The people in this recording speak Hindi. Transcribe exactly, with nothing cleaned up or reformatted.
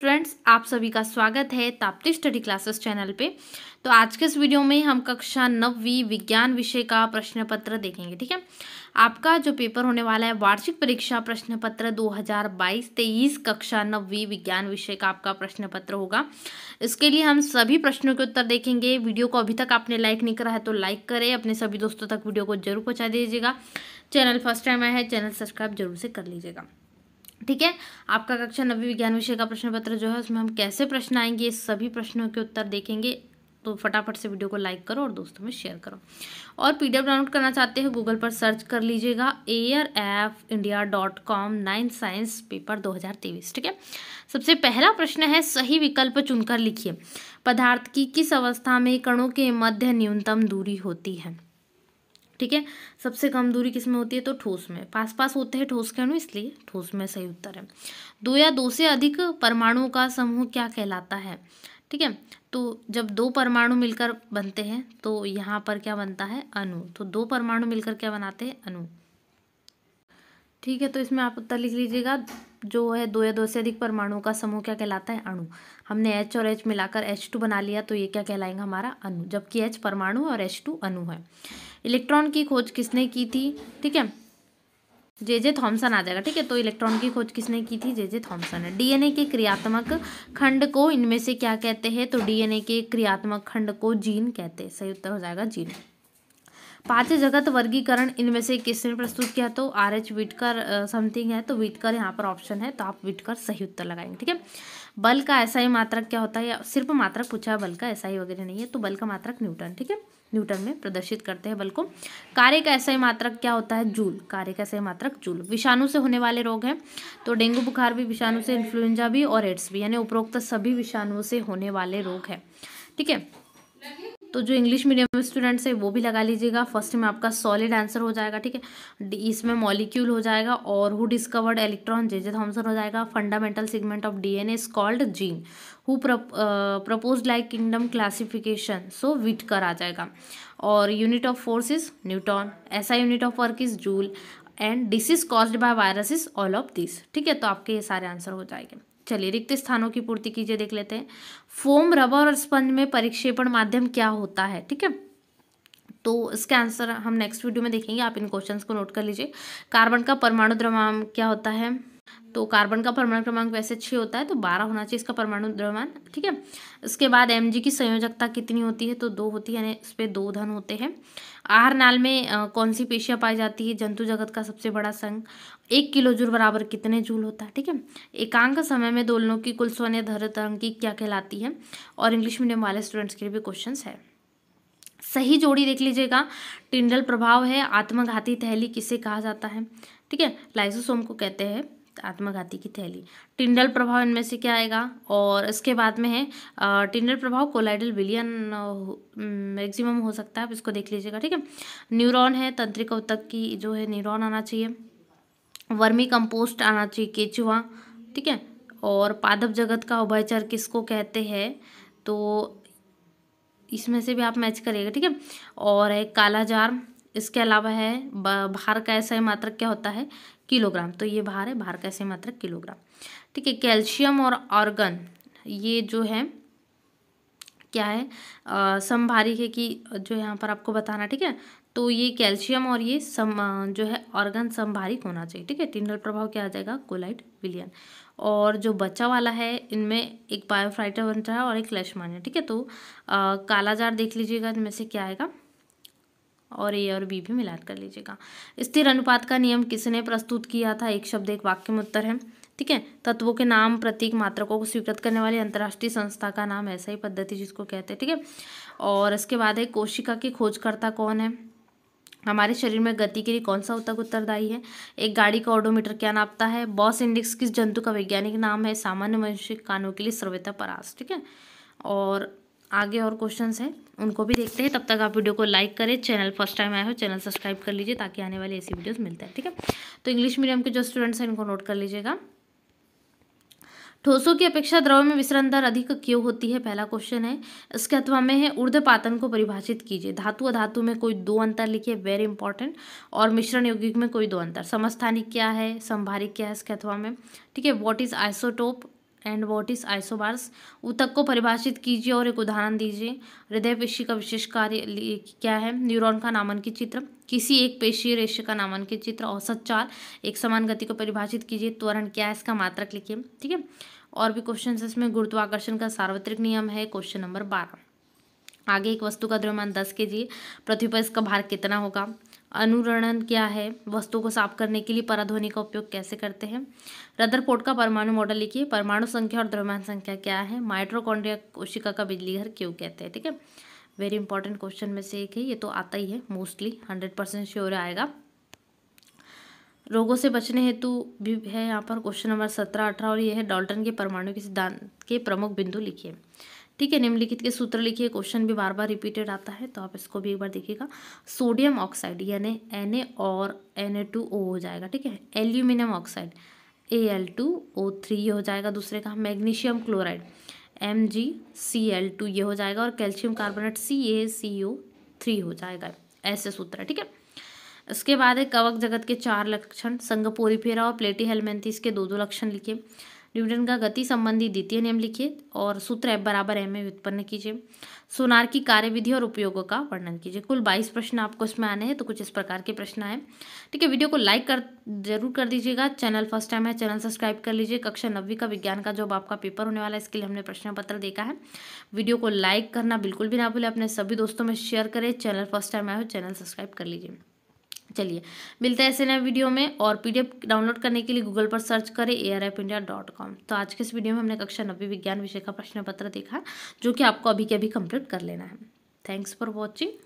फ्रेंड्स आप सभी का स्वागत है ताप्ती स्टडी क्लासेस चैनल पे। तो आज के इस वीडियो में हम कक्षा नौवीं विज्ञान विषय का प्रश्न पत्र देखेंगे। ठीक है, आपका जो पेपर होने वाला है वार्षिक परीक्षा प्रश्न पत्र दो हज़ार बाईस तेईस कक्षा नौवीं विज्ञान विषय का आपका प्रश्न पत्र होगा। इसके लिए हम सभी प्रश्नों के उत्तर देखेंगे। वीडियो को अभी तक आपने लाइक नहीं करा है तो लाइक करें, अपने सभी दोस्तों तक वीडियो को जरूर पहुँचा दीजिएगा। चैनल फर्स्ट टाइम आया है, चैनल सब्सक्राइब जरूर से कर लीजिएगा। ठीक है, आपका कक्षा नवी विज्ञान विषय का प्रश्न पत्र जो है उसमें हम कैसे प्रश्न आएंगे सभी प्रश्नों के उत्तर देखेंगे। तो फटाफट से वीडियो को लाइक करो और दोस्तों में शेयर करो। और पीडीएफ डाउनलोड करना चाहते हैं गूगल पर सर्च कर लीजिएगा air F India dot com nine science paper दो हज़ार तेईस। ठीक है, सबसे पहला प्रश्न है सही विकल्प चुनकर लिखिए। पदार्थ की किस अवस्था में कणों के मध्य न्यूनतम दूरी होती है? ठीक है, सबसे कम दूरी किस में होती है? तो ठोस में। पास पास होते हैं ठोस के अणु, इसलिए ठोस में सही उत्तर है। दो या दो से अधिक परमाणुओं का समूह क्या कहलाता है? ठीक है, तो जब दो परमाणु मिलकर बनते हैं तो यहाँ पर क्या बनता है? अणु। तो दो परमाणु मिलकर क्या बनाते हैं? अणु। ठीक है, तो इसमें आप उत्तर लिख लीजिएगा जो है दो या दो से अधिक परमाणुओं का समूह क्या कहलाता है? अणु। हमने H और H मिलाकर H टू बना लिया तो ये क्या कहलाएगा? हमारा अणु, जबकि H परमाणु और H टू अणु है। इलेक्ट्रॉन की खोज किसने की थी? ठीक है, जे जे थॉम्सन आ जाएगा। ठीक है, तो इलेक्ट्रॉन की खोज किसने की थी? जे जे थॉम्सन है। डीएनए के क्रियात्मक खंड को इनमें से क्या कहते हैं? तो डीएनए के क्रियात्मक खंड को जीन कहते हैं। सही उत्तर हो जाएगा जीन। पांच जगत वर्गीकरण इनमें से किसने प्रस्तुत किया? तो आरएच विटकर समथिंग है, तो विटकर यहाँ पर ऑप्शन है, तो आप विटकर सही उत्तर लगाएंगे। ठीक है, बल का एसआई मात्रक क्या होता है? या सिर्फ मात्रक पूछा है, बल का एसआई वगैरह नहीं है, तो बल का मात्रक न्यूटन। ठीक है, न्यूटन में प्रदर्शित करते हैं बल को। कार्य का एसआई मात्रक क्या होता है? जूल। कार्य का एसआई मात्रक जूल। विषाणु से होने वाले रोग हैं तो डेंगू बुखार भी विषाणु से, इन्फ्लुएंजा भी और एड्स भी, यानी उपरोक्त सभी विषाणुओं से होने वाले रोग है। ठीक है, तो जो इंग्लिश मीडियम स्टूडेंट्स है वो भी लगा लीजिएगा। फर्स्ट में आपका सॉलिड आंसर हो जाएगा। ठीक है, इसमें मॉलिक्यूल हो जाएगा और who discovered electron? J J Thomson हो जाएगा। Fundamental segment of DNA is called gene. Who proposed like kingdom classification? So Whittaker आ जाएगा। और unit of force is Newton, ऐसा unit of work is joule and disease caused by virus is all of this. ठीक है, तो आपके ये सारे आंसर हो जाएंगे। चलिए रिक्त स्थानों की पूर्ति कीजिए, देख लेते हैं। फोम, रबर और स्पंज में परिक्षेपण माध्यम क्या होता है? ठीक है, तो इसके आंसर हम नेक्स्ट वीडियो में देखेंगे। आप इन क्वेश्चंस को नोट कर लीजिए। कार्बन का परमाणु द्रव्यमान क्या होता है? तो कार्बन का परमाणु क्रमांक वैसे छः होता है, तो बारह होना चाहिए इसका परमाणु द्रव्यमान। ठीक है, इसके बाद एम जी की संयोजकता कितनी होती है? तो दो होती है, यानी इस पर दो धन होते हैं। आहार नाल में आ, कौन सी पेशियाँ पाई जाती है? जंतु जगत का सबसे बड़ा संघ। एक किलो जूल बराबर कितने जूल होता है? ठीक है, एकांक समय में दोलनों की कुल सोने धर तरंग की क्या कहलाती है? और इंग्लिश मीडियम वाले स्टूडेंट्स के लिए भी क्वेश्चन है। सही जोड़ी देख लीजिएगा। टिंडल प्रभाव है। आत्मघाती थैली किसे कहा जाता है? ठीक है, लाइसोसोम को कहते हैं आत्मघाती की थैली। टिंडल प्रभाव इनमें से क्या आएगा? और इसके बाद में है टिंडल प्रभाव कोलाइडल विलियन मैक्सिमम हो सकता है, आप इसको देख लीजिएगा। ठीक है, न्यूरॉन है, तंत्रिका ऊतक की जो है न्यूरॉन आना चाहिए। वर्मी कंपोस्ट आना चाहिए केचुआ। ठीक है, और पादप जगत का उभयचर किसको कहते हैं? तो इसमें से भी आप मैच करिएगा। ठीक है, और है कालाजार। इसके अलावा है भार का एसआई मात्रक क्या होता है? किलोग्राम। तो ये भार है, भार का एसआई मात्रक किलोग्राम। ठीक है, कैल्शियम और ऑर्गन ये जो है क्या है? समभारिक है कि जो यहाँ पर आपको बताना। ठीक है, तो ये कैल्शियम और ये सम जो है ऑर्गन समभारिक होना चाहिए। ठीक है, टिंडल प्रभाव क्या आ जाएगा? कोलाइड विलियन। और जो बच्चा वाला है इनमें एक बायोफ्राइटर बनता है और एक क्लेशमानिया। ठीक है, तो आ, कालाजार देख लीजिएगा इनमें से क्या आएगा, और ए और बी भी मिलान कर लीजिएगा। स्थिर अनुपात का नियम किसने प्रस्तुत किया था? एक शब्द एक वाक्य में उत्तर है। ठीक है, तत्वों के नाम प्रतीक मात्रकों को स्वीकृत करने वाली अंतर्राष्ट्रीय संस्था का नाम, ऐसा ही पद्धति जिसको कहते हैं। ठीक है, और इसके बाद है कोशिका के खोजकर्ता कौन है? हमारे शरीर में गति के लिए कौन सा ऊतक उत्तरदायी है? एक गाड़ी का ओडोमीटर क्या नापता है? बॉस इंडेक्स किस जंतु का वैज्ञानिक नाम है? सामान्य मनुष्य कानों के लिए सर्वथा परास। ठीक है, और आगे और क्वेश्चंस हैं उनको भी देखते हैं। तब तक आप वीडियो को लाइक करें, चैनल फर्स्ट टाइम आए हो चैनल सब्सक्राइब कर लीजिए ताकि आने वाले ऐसी वीडियोस मिलते हैं। ठीक है, तो इंग्लिश मीडियम के जो स्टूडेंट्स हैं इनको नोट कर लीजिएगा। ठोसों की अपेक्षा द्रव में विसरण दर अधिक क्यों होती है? पहला क्वेश्चन है। इसके अथवा में है ऊर्ध्वपातन को परिभाषित कीजिए। धातु अधातु में कोई दो अंतर लिखिए, वेरी इंपॉर्टेंट। और मिश्रण यौगिक में कोई दो अंतर। समस्थानिक क्या है, समभारिक क्या है इसके अथवा में। ठीक है, what is isotope and what is isobars, ऊतक को परिभाषित कीजिए और एक उदाहरण दीजिए। हृदय पेशी का विशेष कार्य क्या है? न्यूरॉन का नामांकित चित्र, किसी एक पेशी रेशे का नामांकित चित्र, औसत चाल, एक समान गति को परिभाषित कीजिए, त्वरण क्या है इसका मात्रक लिखिए। ठीक है, और भी क्वेश्चन इसमें गुरुत्वाकर्षण का सार्वत्रिक नियम है क्वेश्चन नंबर बारह। आगे एक वस्तु का द्रव्यमान दस के जी, पृथ्वी पर इसका भार कितना होगा? अनुरणन क्या है? वस्तु को साफ करने के लिए पराध्वनि का उपयोग कैसे करते हैं? रदरफोर्ड का परमाणु मॉडल लिखिए। परमाणु संख्या और द्रव्यमान संख्या क्या है? माइटोकांड्रिया कोशिका का बिजली घर क्यों कहते हैं? ठीक है, वेरी इंपॉर्टेंट क्वेश्चन में से एक है, ये तो आता ही है मोस्टली, हंड्रेड परसेंट श्योर आएगा। रोगों से बचने हेतु भी है यहाँ पर क्वेश्चन नंबर सत्रह अठारह और ये है डॉल्टन के परमाणु के सिद्धांत के प्रमुख बिंदु लिखिए। ठीक है, निम्नलिखित के सूत्र लिखिए, क्वेश्चन भी बार बार रिपीटेड आता है तो आप इसको भी एक बार देखिएगा। सोडियम ऑक्साइड यानी एन और एन हो जाएगा, ठीक है, एल्यूमिनियम ऑक्साइड ए हो जाएगा दूसरे का, मैग्नीशियम क्लोराइड एम ये हो जाएगा और कैल्शियम कार्बोनेट सी हो जाएगा, ऐसे सूत्र है। ठीक है, इसके बाद है कवक जगत के चार लक्षण, संघ पोरीफेरा और प्लेटी हेलमेंथिस के दो दो लक्षण लिखिए। न्यूटन का गति संबंधी द्वितीय नियम लिखिए और सूत्र एफ बराबर एम ए व्युत्पन्न कीजिए। सोनार की कार्यविधि और उपयोगों का वर्णन कीजिए। कुल बाईस प्रश्न आपको इसमें आने हैं, तो कुछ इस प्रकार के प्रश्न आए। ठीक है, वीडियो को लाइक कर जरूर कर दीजिएगा। चैनल फर्स्ट टाइम है, चैनल सब्सक्राइब कर लीजिए। कक्षा नवीं का विज्ञान का जॉब आपका पेपर होने वाला है, इसके लिए हमने प्रश्न पत्र देखा है। वीडियो को लाइक करना बिल्कुल भी ना भूलें, अपने सभी दोस्तों में शेयर करें। चैनल फर्स्ट टाइम आए हो, चैनल सब्सक्राइब कर लीजिए। चलिए मिलते हैं ऐसे नए वीडियो में, और पीडीएफ डाउनलोड करने के लिए गूगल पर सर्च करें air F India dot com. तो आज के इस वीडियो में हमने कक्षा नवीं विज्ञान विषय का प्रश्न पत्र देखा, जो कि आपको अभी के अभी कंप्लीट कर लेना है। Thanks for watching.